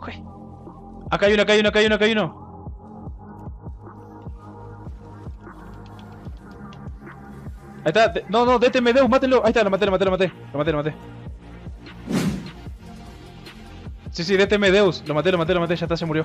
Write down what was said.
Joder. Acá hay uno, acá hay uno, acá hay uno, acá hay uno. Ahí está, no, no, détenme, Deus, mátenlo. Ahí está, lo maté, lo maté, lo maté. Lo maté, lo maté. Sí, sí, détenme, Deus. Lo maté, lo maté, lo maté, ya está, se murió.